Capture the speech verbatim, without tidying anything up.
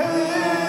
Hey!